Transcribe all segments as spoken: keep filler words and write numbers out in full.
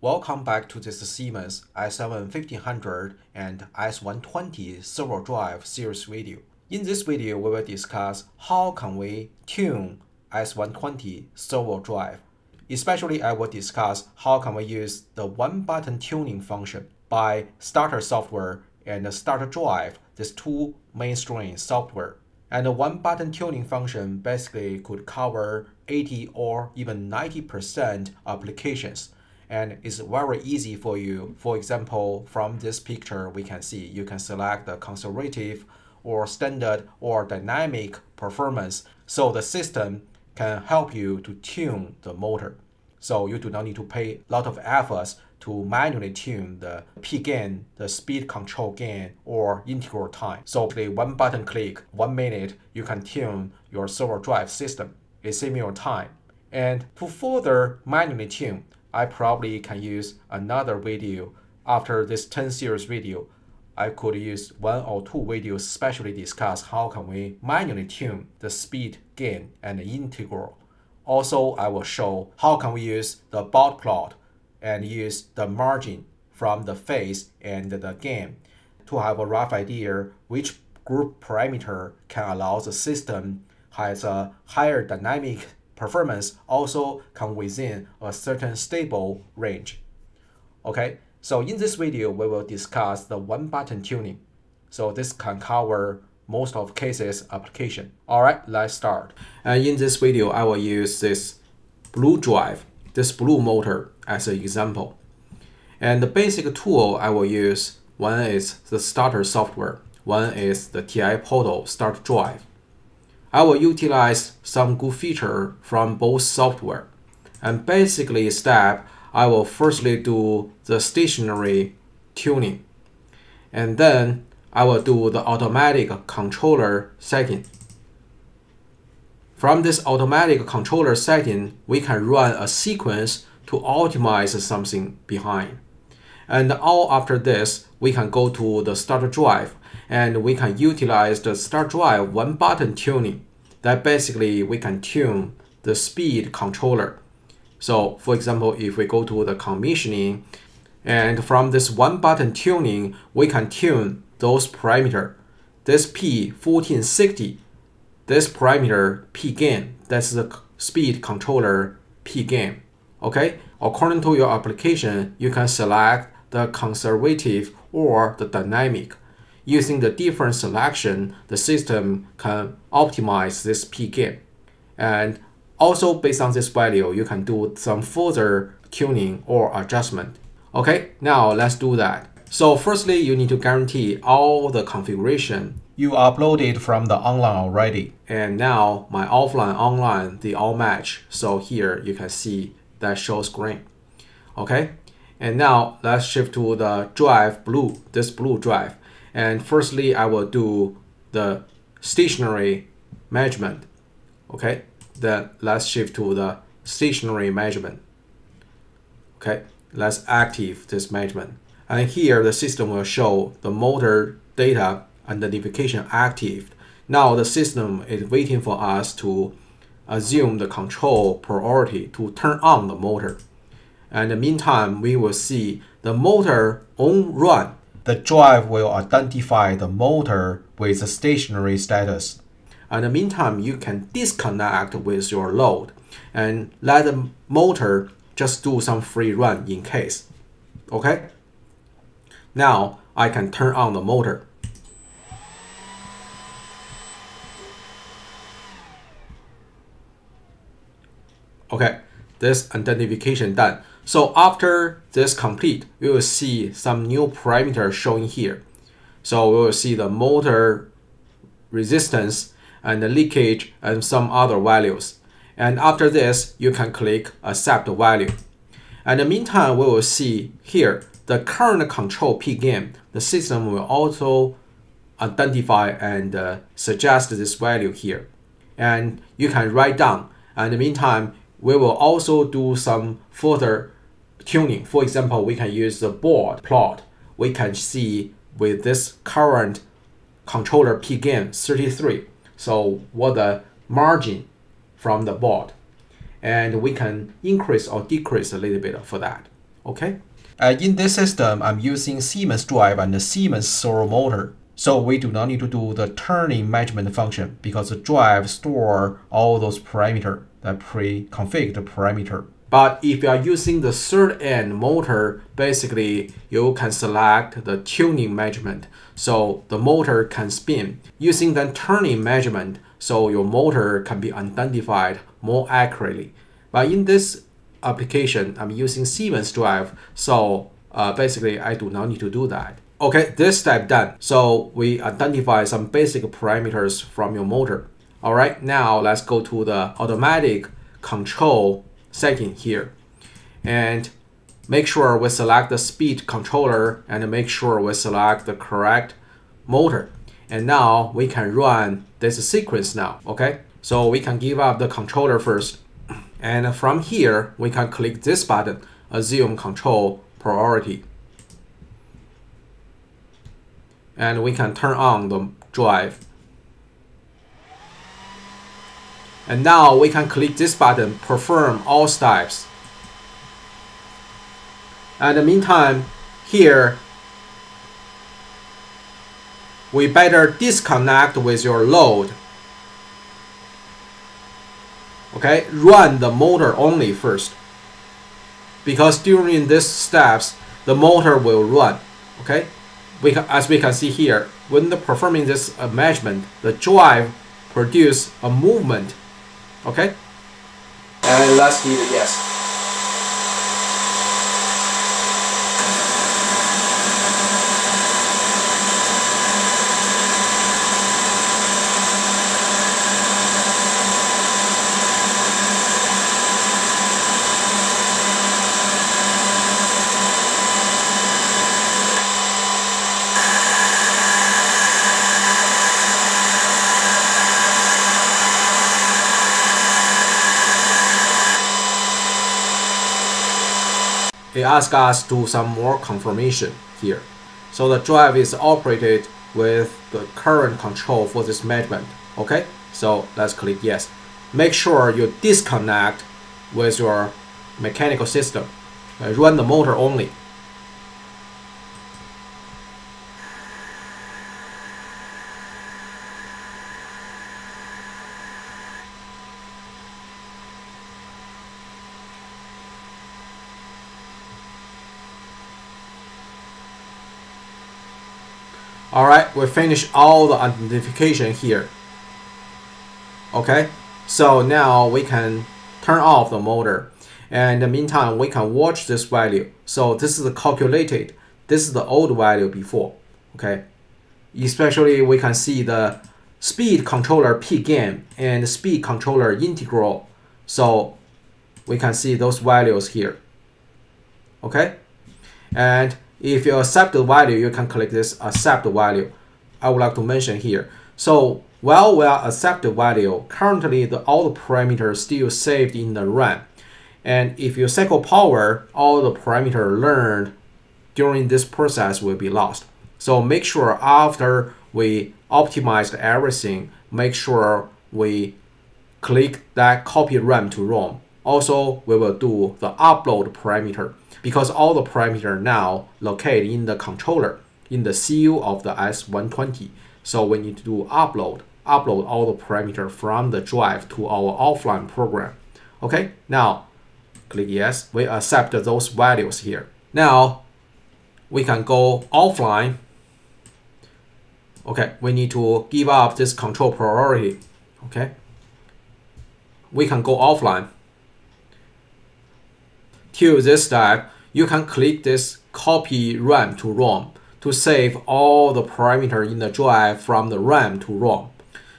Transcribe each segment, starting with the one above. Welcome back to this Siemens S seven fifteen hundred and S one twenty servo drive series video. In this video, we will discuss how can we tune S one twenty servo drive. Especially, I will discuss how can we use the one-button tuning function by Starter software and the Starter drive, these two mainstream software. And the one-button tuning function basically could cover eighty or even ninety percent applications. And it's very easy for you. For example, from this picture, we can see you can select the conservative or standard or dynamic performance. So the system can help you to tune the motor. So you do not need to pay a lot of efforts to manually tune the P gain, the speed control gain, or integral time. So with one button click, one minute, you can tune your servo drive system in similar time. And to further manually tune, I probably can use another video. After this ten series video, I could use one or two videos specially discuss how can we manually tune the speed, gain, and the integral. Also, I will show how can we use the Bode plot and use the margin from the phase and the gain to have a rough idea which group parameter can allow the system has a higher dynamic performance, also come within a certain stable range. Okay, so in this video, we will discuss the one-button tuning. So this can cover most of cases application. All right, let's start. And in this video, I will use this blue drive, this blue motor as an example. And the basic tool I will use, one is the Starter software, one is the T I A Portal Startdrive. I will utilize some good feature from both software. And basically step, I will firstly do the stationary tuning. And then I will do the automatic controller setting. From this automatic controller setting, we can run a sequence to optimize something behind. And all after this, we can go to the Starter drive. And we can utilize the Starter drive one button tuning. That basically we can tune the speed controller. So for example, if we go to the commissioning, and from this one button tuning, we can tune those parameter. This P fourteen sixty, this parameter P gain, that's the speed controller P gain. Okay, according to your application, you can select the conservative or the dynamic. Using the different selection, the system can optimize this P gain. And also based on this value, you can do some further tuning or adjustment. Okay, now let's do that. So firstly, you need to guarantee all the configuration you uploaded from the online already. And now my offline, online, they all match. So here you can see that shows green. Okay, and now let's shift to the drive blue, this blue drive. And firstly, I will do the stationary measurement. Okay, then let's shift to the stationary measurement. Okay, let's active this measurement. And here the system will show the motor data identification active. Now the system is waiting for us to assume the control priority to turn on the motor. And in the meantime, we will see the motor on run. The drive will identify the motor with the stationary status. In the meantime, you can disconnect with your load and let the motor just do some free run in case. Okay? Now I can turn on the motor. Okay, this identification done. So after this complete, we will see some new parameters showing here. So we will see the motor resistance and the leakage and some other values. And after this, you can click accept value. And in the meantime, we will see here the current control P gain. The system will also identify and uh, suggest this value here. And you can write down. And in the meantime, we will also do some further tuning. For example, we can use the Bode plot. We can see with this current controller P gain thirty-three. So what the margin from the board. And we can increase or decrease a little bit for that. okay? Uh, in this system, I'm using Siemens drive and the Siemens servo motor. So we do not need to do the turning management function because the drive store all those parameter, that pre-configured parameter. But if you are using the third end motor, basically you can select the tuning measurement. So the motor can spin using the turning measurement. So your motor can be identified more accurately. But in this application, I'm using Siemens drive. So uh, basically I do not need to do that. Okay, this step done. So we identify some basic parameters from your motor. All right, now let's go to the automatic control setting here and make sure we select the speed controller and make sure we select the correct motor. And now we can run this sequence now, okay? So we can give up the controller first. And from here, we can click this button, assume control priority. And we can turn on the drive. And now we can click this button, perform all steps. And in the meantime, here, we better disconnect with your load. Okay, run the motor only first. Because during these steps, the motor will run, okay? We can, as we can see here, when performing this measurement, the drive produces a movement. Okay, and let's give it a yes. It asks us to do some more confirmation here. So the drive is operated with the current control for this measurement. Okay, so let's click yes. Make sure you disconnect with your mechanical system. Run the motor only. All right, we finish all the identification here. Okay, so now we can turn off the motor. And in the meantime, we can watch this value. So this is calculated. This is the old value before, okay? Especially we can see the speed controller P gain and speed controller integral. So we can see those values here, okay? And if you accept the value, you can click this accept value. I would like to mention here. So while we are accept the value, currently the, all the parameters still saved in the RAM. And if you cycle power, all the parameters learned during this process will be lost. So make sure after we optimized everything, make sure we click that copy RAM to ROM. Also, we will do the upload parameter because all the parameter now located in the controller, in the C U of the S one twenty. So we need to do upload, upload all the parameter from the drive to our offline program. Okay, now click yes, we accept those values here. Now we can go offline. Okay, we need to give up this control priority. Okay, we can go offline. To this step, you can click this copy RAM to ROM to save all the parameter in the drive from the RAM to ROM.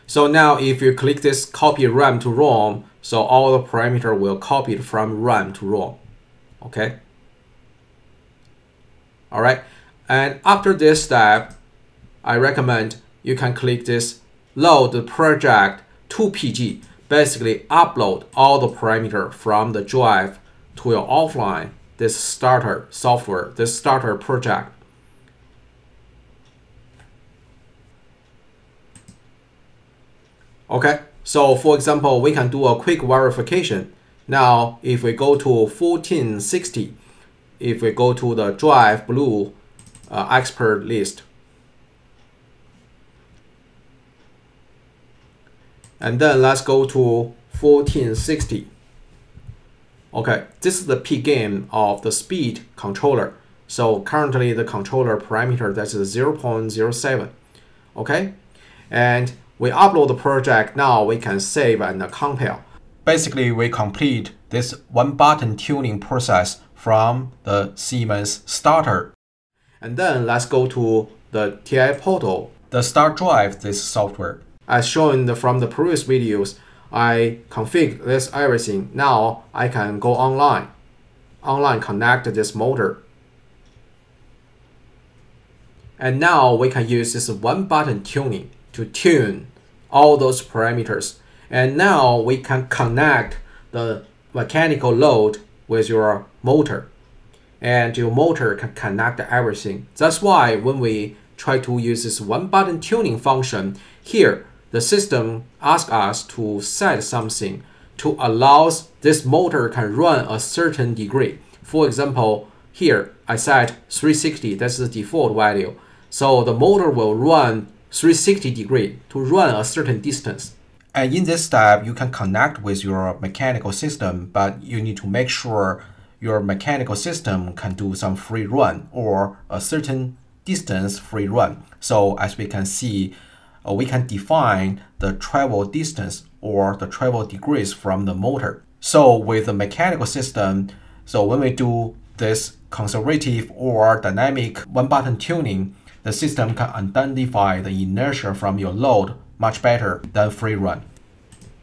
So now if you click this copy RAM to ROM, so all the parameter will copy it from RAM to ROM. Okay. All right. And after this step, I recommend you can click this load the project to P G, basically upload all the parameter from the drive to your offline, this starter software, this starter project. Okay, so for example, we can do a quick verification. Now, if we go to fourteen sixty, if we go to the drive blue uh, expert list, and then let's go to fourteen sixty. Okay, this is the P gain of the speed controller. So currently the controller parameter, that's zero point zero seven. Okay, and we upload the project. Now we can save and compile. Basically, we complete this one button tuning process from the Siemens starter. And then let's go to the T I A Portal, the start drive this software. As shown from the previous videos, I configured this everything. Now I can go online, online connect this motor. And now we can use this one button tuning to tune all those parameters. And now we can connect the mechanical load with your motor, and your motor can connect everything. That's why when we try to use this one button tuning function here, the system asks us to set something to allow this motor can run a certain degree. For example, here I set three sixty, that's the default value. So the motor will run three sixty degree to run a certain distance. And in this step, you can connect with your mechanical system, but you need to make sure your mechanical system can do some free run or a certain distance free run. So as we can see, Uh, we can define the travel distance or the travel degrees from the motor. So with the mechanical system, so when we do this conservative or dynamic one button tuning, the system can identify the inertia from your load much better than free run.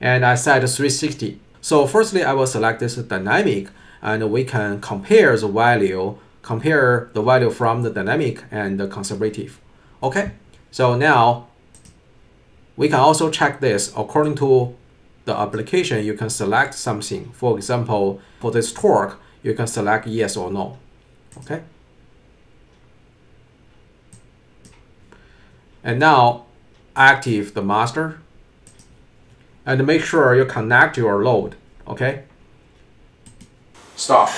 And I set three sixty. So firstly, I will select this dynamic, and we can compare the value, compare the value from the dynamic and the conservative. Okay, so now we can also check this according to the application. You can select something. For example, for this torque, you can select yes or no. Okay. And now active the master and make sure you connect your load. Okay. Stop.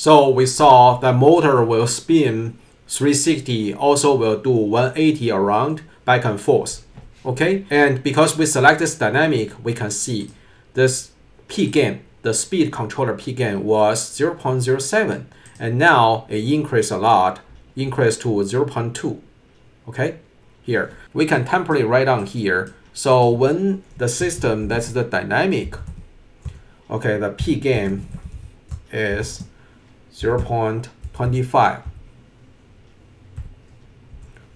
So we saw the motor will spin three sixty, also will do one eighty around back and forth. Okay, and because we select this dynamic, we can see this P gain, the speed controller P gain was zero point zero seven, and now it increased a lot, increased to zero point two. Okay, here we can temporarily write down here. So when the system, that's the dynamic, okay, the P gain is zero point two five.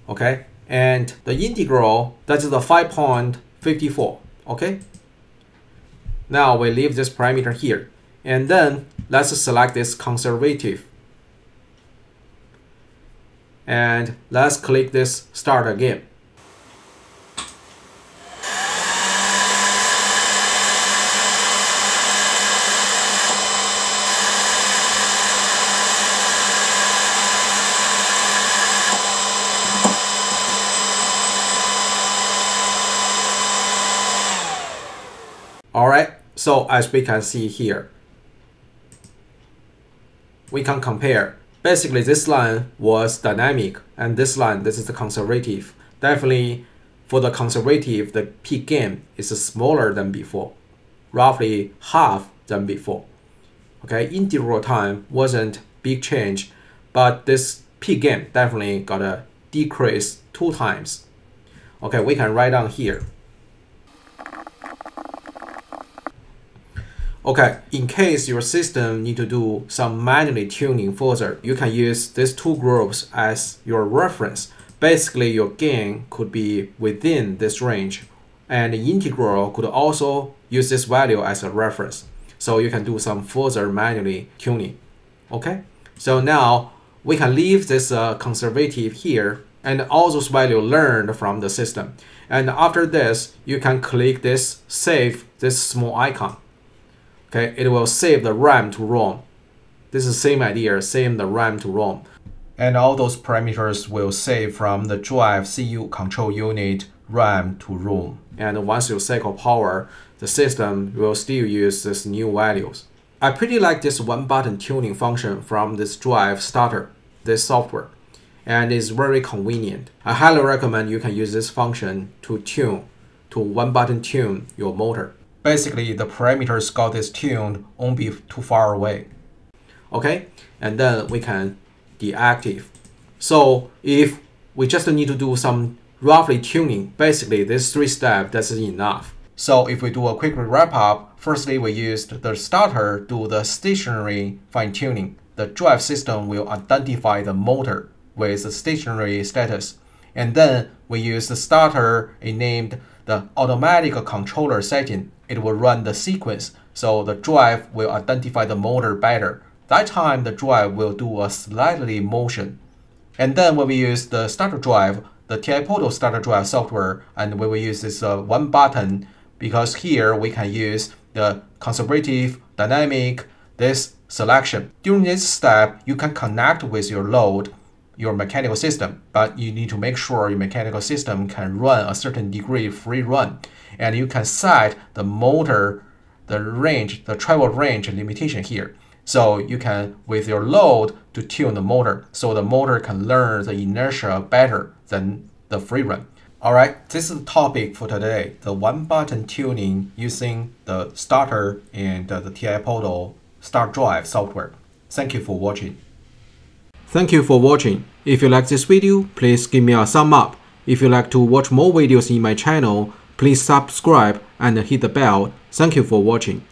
Okay, and the integral, that's the five point five four. Okay, now we leave this parameter here, and then let's select this conservative and let's click this start again. Alright, so as we can see here, we can compare. Basically, this line was dynamic, and this line, this is the conservative. Definitely, for the conservative, the P gain is smaller than before, roughly half than before. Okay, integral time wasn't big change, but this P gain definitely got a decrease two times. Okay, we can write down here. Okay, in case your system need to do some manually tuning further, you can use these two groups as your reference. Basically, your gain could be within this range, and the integral could also use this value as a reference. So you can do some further manually tuning. Okay, so now we can leave this uh, conservative here and all those values learned from the system. And after this, you can click this save, this small icon. Okay, it will save the RAM to ROM. This is the same idea, same the RAM to ROM. And all those parameters will save from the drive C U control unit RAM to ROM. And once you cycle power, the system will still use these new values. I pretty like this one button tuning function from this drive starter, this software, and it's very convenient. I highly recommend you can use this function to tune, to one button tune your motor. Basically, the parameters got this tuned won't be too far away. Okay, and then we can deactive. So if we just need to do some roughly tuning, basically this three step, that's enough. So if we do a quick wrap up, firstly we used the starter to do the stationary fine tuning. The drive system will identify the motor with the stationary status. And then we use the starter, it named the automatic controller setting. It will run the sequence, so the drive will identify the motor better. That time the drive will do a slightly motion. And then when we use the starter drive, the T I A Portal Startdrive software, and we will use this uh, one button, because here we can use the conservative, dynamic, this selection. During this step, you can connect with your load, your mechanical system, but you need to make sure your mechanical system can run a certain degree free run. And you can set the motor, the range, the travel range limitation here. So you can, with your load, to tune the motor, so the motor can learn the inertia better than the free run. All right, this is the topic for today, the one button tuning using the starter and the T I A Portal Startdrive software. Thank you for watching. Thank you for watching. If you like this video, please give me a thumb up. If you like to watch more videos in my channel, please subscribe and hit the bell. Thank you for watching.